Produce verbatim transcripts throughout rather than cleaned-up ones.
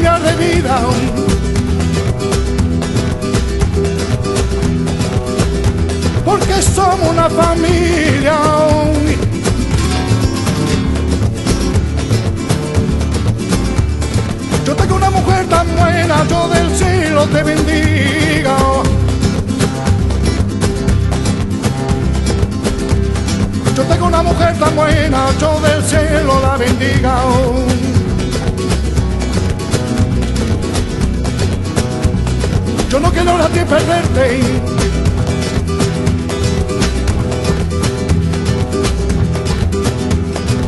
cambiar de vida. Porque somos una familia. Yo tengo una mujer tan buena, yo del cielo te bendiga. Yo tengo una mujer tan buena, yo del cielo la bendiga. Yo no quiero a ti perderte.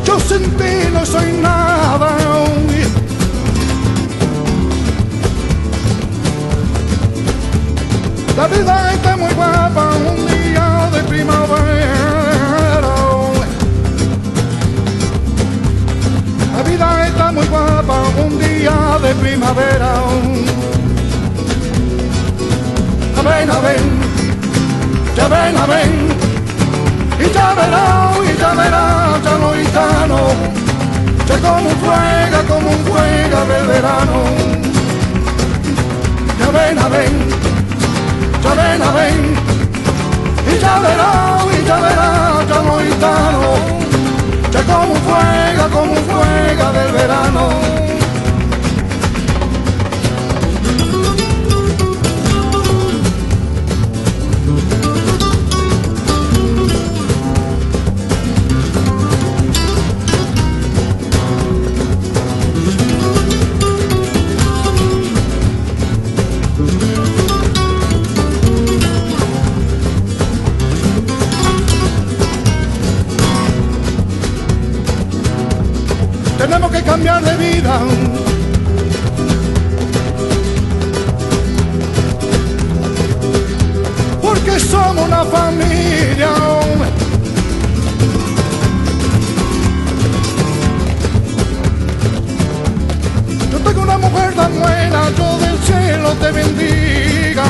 Yo sin ti no soy nada. La vida está muy guapa un día de primavera. La vida está muy guapa un día de primavera. Ven a ven, ya ven a ven, y ya verá, y ya verá, ya no y ya no, ya como juega, como juega del verano. Ya ven a ven, ya ven a ven, y ya verá, y ya verá, ya no y ya no, ya como juega, como juega del verano. Tenemos que cambiar de vida. Porque somos una familia. Yo tengo una mujer tan buena, yo del cielo te bendiga.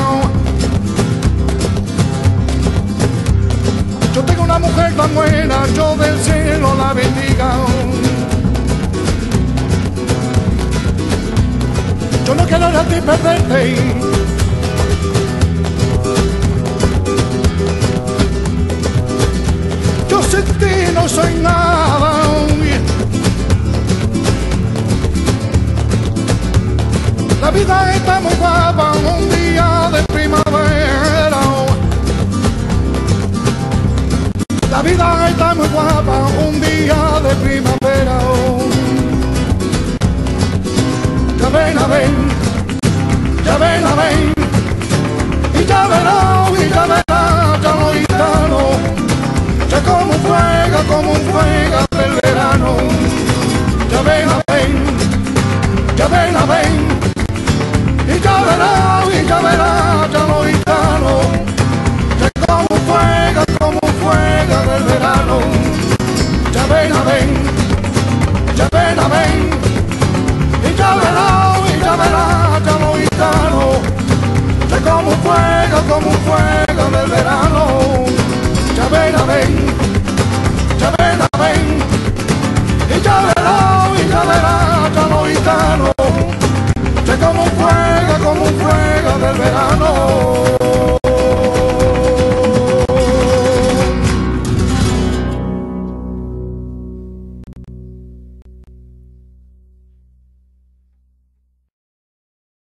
Yo tengo una mujer tan buena, yo del cielo la bendiga. Yo no quiero a ti perderte. Yo sin ti no soy nada. La vida está muy guapa un día de primavera. La vida está muy guapa un día de primavera. Ya ven a ven, ya ven a ven, y ya verá, y ya verá, ya no y ya no, ya como juega, como juega del verano. Ya ven a ven, ya ven a ven, y ya verá, y ya verá, ya no y ya no, ya como juega, como juega del verano. Ya ven a ven, ya ven a ven, y ya verá. Como fuego, como fuego.